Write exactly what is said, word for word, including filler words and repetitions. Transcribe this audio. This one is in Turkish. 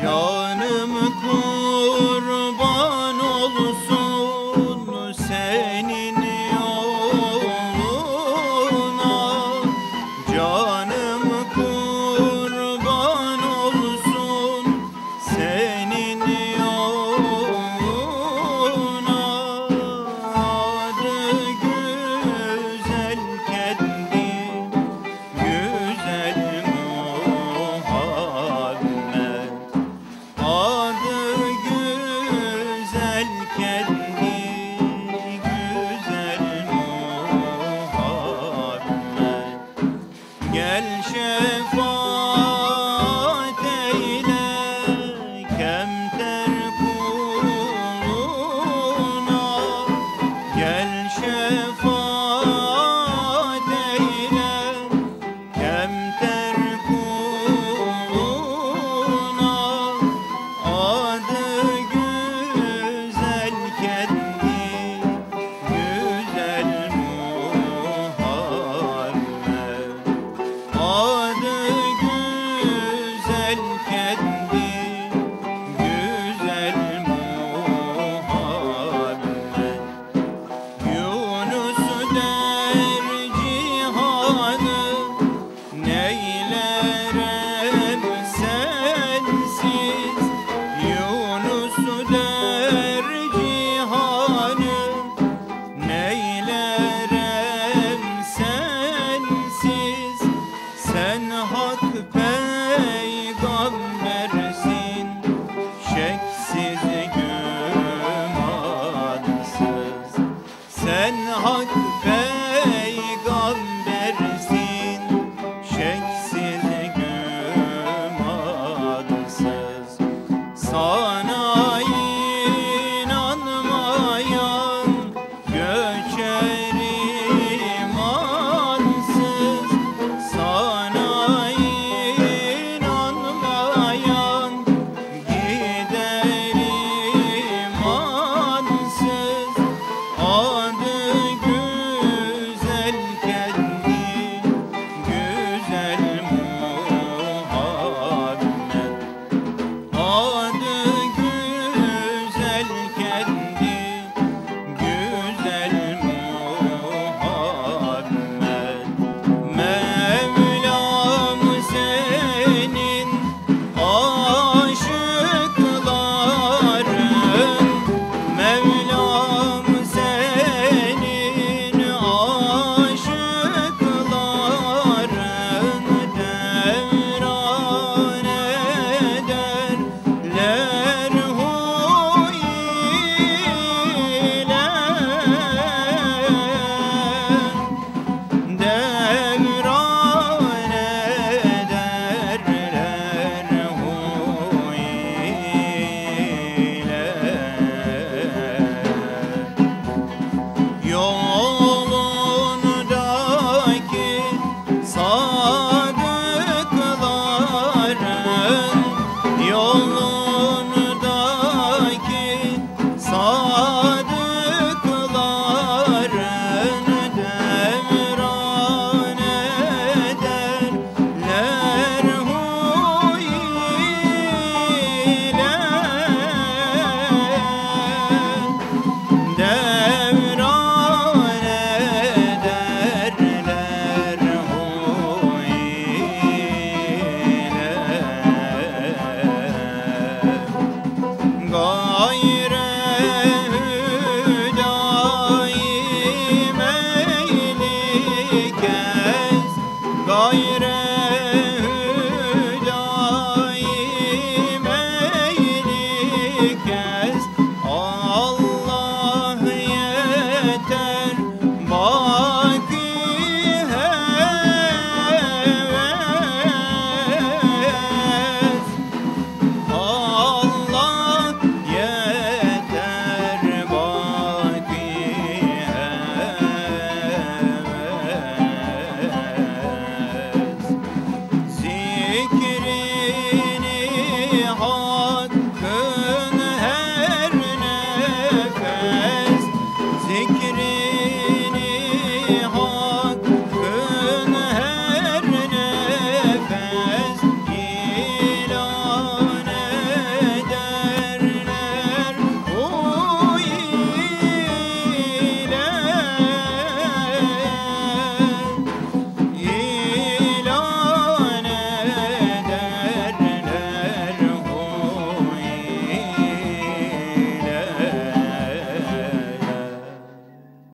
Canım kurban olsun senin yoluna, canım kurban olsun senin yoluna. Adı güzel kendi güzel sadıkların yolunu